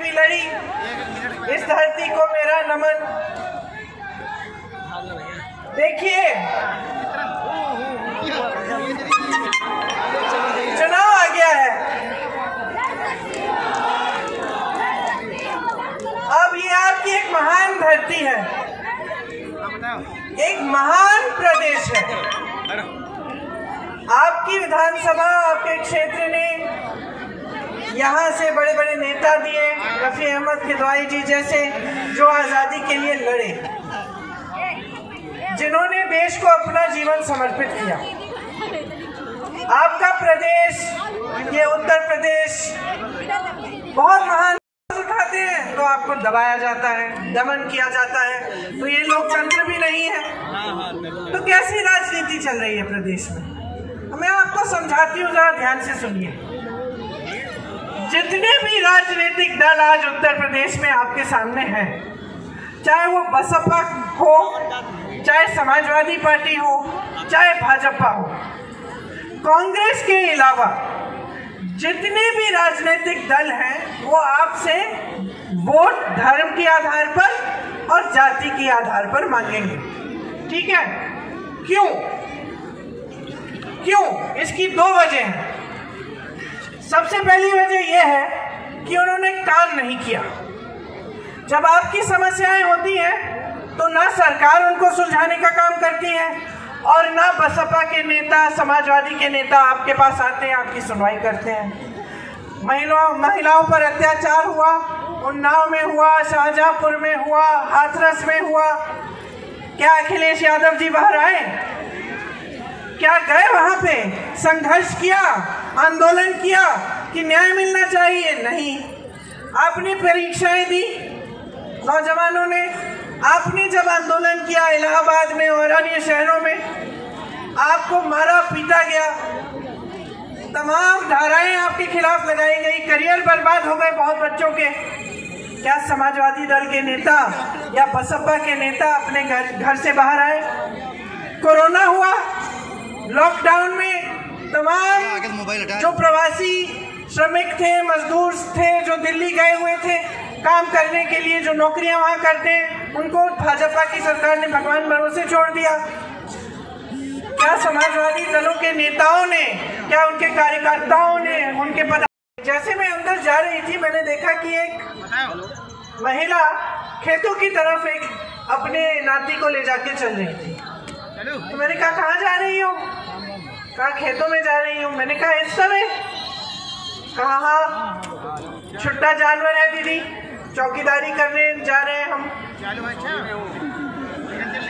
भी लड़ी, इस धरती को मेरा नमन। देखिए चुनाव आ गया है, अब ये आपकी एक महान धरती है, एक महान प्रदेश है। आपकी विधानसभा, आपके क्षेत्र ने यहाँ से बड़े बड़े नेता दिए, रफी अहमद किदवाई जी जैसे, जो आज़ादी के लिए लड़े, जिन्होंने देश को अपना जीवन समर्पित किया। आपका प्रदेश, ये उत्तर प्रदेश, बहुत महान उठाते हैं तो आपको दबाया जाता है, दमन किया जाता है, तो ये लोकतंत्र भी नहीं है, तो कैसी राजनीति चल रही है प्रदेश में? मैं आपको समझाती हूँ, जरा ध्यान से सुनिए। जितने भी राजनीतिक दल आज उत्तर प्रदेश में आपके सामने हैं, चाहे वो बसपा हो, चाहे समाजवादी पार्टी हो, चाहे भाजपा हो, कांग्रेस के अलावा जितने भी राजनीतिक दल हैं वो आपसे वोट धर्म के आधार पर और जाति के आधार पर मांगेंगे। ठीक है? क्यों? इसकी दो वजह हैं। सबसे पहली वजह यह है कि उन्होंने काम नहीं किया। जब आपकी समस्याएं होती हैं तो ना सरकार उनको सुलझाने का काम करती है और ना बसपा के नेता, समाजवादी के नेता आपके पास आते हैं, आपकी सुनवाई करते हैं। महिलाओं पर अत्याचार हुआ, उन्नाव में हुआ, शाहजहांपुर में हुआ, हाथरस में हुआ। क्या अखिलेश यादव जी बाहर आए? क्या गए वहाँ पे? संघर्ष किया, आंदोलन किया कि न्याय मिलना चाहिए? नहीं। आपने परीक्षाएं दी नौजवानों ने। आपने जब आंदोलन किया इलाहाबाद में और अन्य शहरों में, आपको मारा पीटा गया, तमाम धाराएं आपके खिलाफ लगाई गई, करियर बर्बाद हो गए बहुत बच्चों के। क्या समाजवादी दल के नेता या बसपा के नेता अपने घर से बाहर आए? कोरोना हुआ, लॉकडाउन में तमाम जो प्रवासी श्रमिक थे, मजदूर थे, जो दिल्ली गए हुए थे काम करने के लिए, जो नौकरियां वहां करते हैं, उनको भाजपा की सरकार ने भगवान भरोसे छोड़ दिया। क्या समाजवादी दलों के नेताओं ने, क्या उनके कार्यकर्ताओं ने, उनके जैसे मैं अंदर जा रही थी, मैंने देखा कि एक महिला खेतों की तरफ एक अपने नाती को ले जाके चल रही थी। तो मैंने कहा, कहाँ जा रही हो? कहा, खेतों में जा रही हूँ। मैंने कहा, इस समय? कहा, हाँ, छुट्टा जानवर है दीदी, चौकीदारी करने जा रहे हैं हम।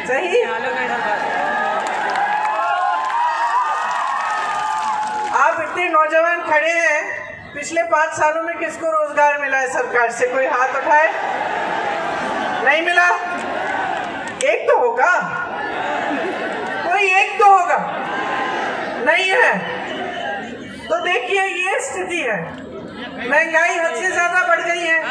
सही? आप इतने नौजवान खड़े हैं, पिछले 5 सालों में किसको रोजगार मिला है सरकार से? कोई हाथ उठाए? नहीं मिला। एक तो होगा, कोई एक तो होगा, नहीं है तो देखिए ये स्थिति है। महंगाई हद से ज्यादा बढ़ गई है,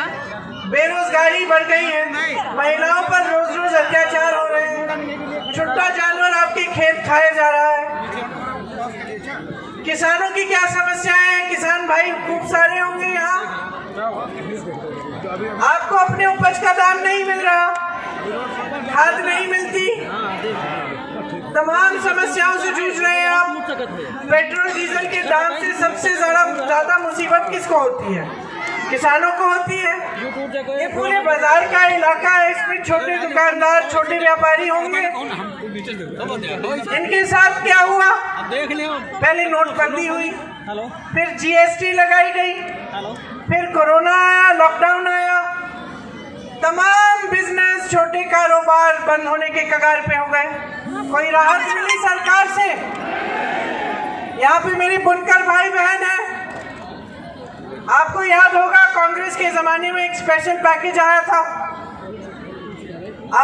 बेरोजगारी बढ़ गई है, महिलाओं पर रोज रोज अत्याचार हो रहे हैं, छुट्टा जानवर आपके खेत खाया जा रहा है। किसानों की क्या समस्याएं हैं? किसान भाई खूब सारे होंगे यहाँ। आपको अपने उपज का दाम नहीं मिल रहा, खाद नहीं मिलती, तमाम समस्याओं से जूझ रहे हैं आप। पेट्रोल डीजल के दाम से सबसे ज्यादा मुसीबत किसको होती है? किसानों को होती है। ये पूरे बाजार का इलाका है, इसमें छोटे दुकानदार, छोटे व्यापारी होंगे। इनके साथ क्या हुआ? पहले नोटबंदी हुई, फिर जीएसटी लगाई गई, फिर कोरोना आया, लॉकडाउन आया, तमाम बिजनेस, छोटे कारोबार बंद होने के कगार पे हो गए। कोई राहत मिली सरकार से? यहाँ पे मेरी बुनकर भाई बहन है, आपको याद होगा कांग्रेस के जमाने में एक स्पेशल पैकेज आया था।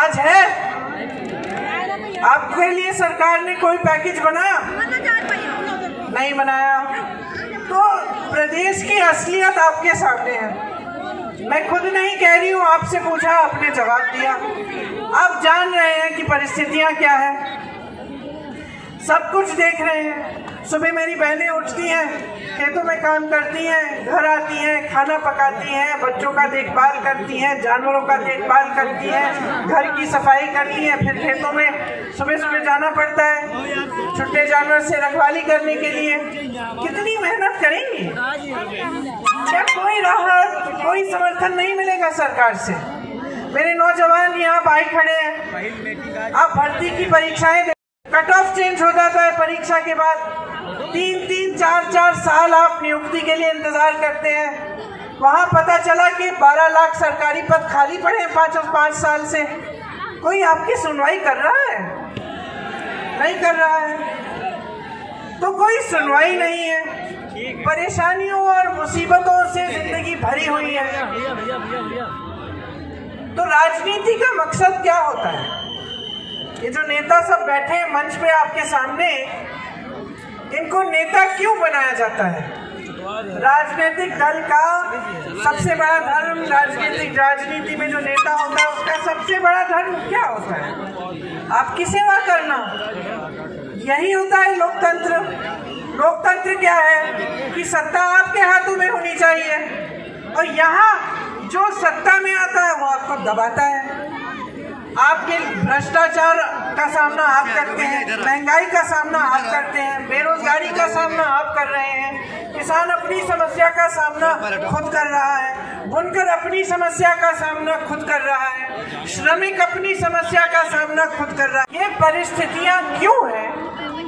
आज है? आपके लिए सरकार ने कोई पैकेज बनाया? नहीं बनाया। तो प्रदेश की असलियत आपके सामने है। मैं खुद नहीं कह रही हूँ, आपसे पूछा, आपने जवाब दिया। आप जान रहे हैं कि परिस्थितियाँ क्या है, सब कुछ देख रहे हैं। सुबह मेरी बहनें उठती हैं, खेतों में काम करती हैं, घर आती हैं, खाना पकाती हैं, बच्चों का देखभाल करती हैं, जानवरों का देखभाल करती हैं, घर की सफाई करती हैं, फिर खेतों में सुबह सुबह जाना पड़ता है छोटे जानवर से रखवाली करने के लिए। कितनी मेहनत करेंगी, क्या कोई राहत, कोई समर्थन नहीं मिलेगा सरकार से? मेरे नौजवान यहाँ भाई खड़े हैं, आप भर्ती की परीक्षाएं, कट ऑफ चेंज हो जाता है परीक्षा के बाद, तीन चार साल आप नियुक्ति के लिए इंतजार करते हैं। वहाँ पता चला कि 12 लाख सरकारी पद खाली पड़े हैं 5 साल से। कोई आपकी सुनवाई कर रहा है? नहीं कर रहा है। तो कोई सुनवाई नहीं है। परेशानियों और मुसीबतों से जिंदगी भरी हुई है। तो राजनीति का मकसद क्या होता है? ये जो नेता सब बैठे हैं मंच पे आपके सामने, इनको नेता क्यों बनाया जाता है? राजनीतिक दल का सबसे बड़ा धर्म, राजनीति में जो नेता होता है उसका सबसे बड़ा धर्म क्या होता है? आपकी सेवा करना, यही होता है लोकतंत्र। लोकतंत्र क्या है कि सत्ता आपके हाथों में होनी चाहिए, और यहाँ जो सत्ता में आता है वो आपको दबाता है, आपके भ्रष्टाचार का सामना आप करते हैं, महंगाई का सामना आप करते हैं, बेरोजगारी का सामना आप कर रहे हैं, किसान अपनी समस्या का सामना खुद कर रहा है, बुनकर अपनी समस्या का सामना खुद कर रहा है, श्रमिक अपनी समस्या का सामना खुद कर रहा है। ये परिस्थितियाँ क्यों है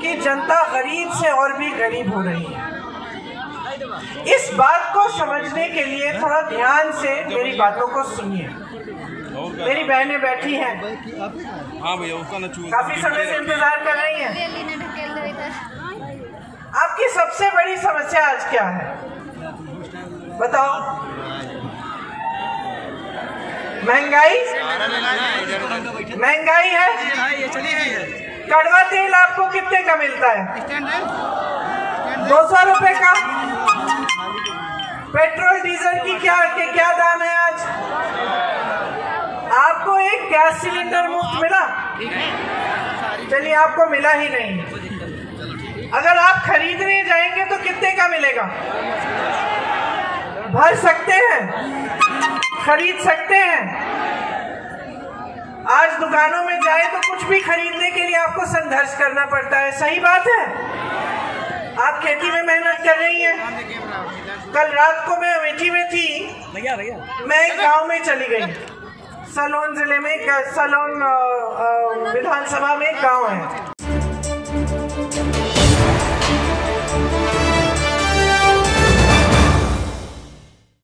कि जनता गरीब से और भी गरीब हो रही है? इस बात को समझने के लिए थोड़ा ध्यान से मेरी बातों को सुनिए। मेरी बहनें बैठी हैं, काफी समय से इंतजार कर रही हैं। आपकी सबसे बड़ी समस्या आज क्या है बताओ? महंगाई, महंगाई है। कड़वा तेल आपको कितने का मिलता है? 200 रुपए का। पेट्रोल डीजल की क्या दाम है आज? आपको एक गैस सिलेंडर मुफ्त मिला? चलिए आपको मिला ही नहीं। अगर आप खरीदने जाएंगे तो कितने का मिलेगा? भर सकते हैं, खरीद सकते हैं। आज दुकानों में जाए तो कुछ भी खरीदने के लिए आपको संघर्ष करना पड़ता है। सही बात है। आप खेती में मेहनत कर रही हैं। कल रात को मैं अमेठी में थी, मैं एक गाँव में चली गई। सलोन जिले में, सलोन विधानसभा में गांव है।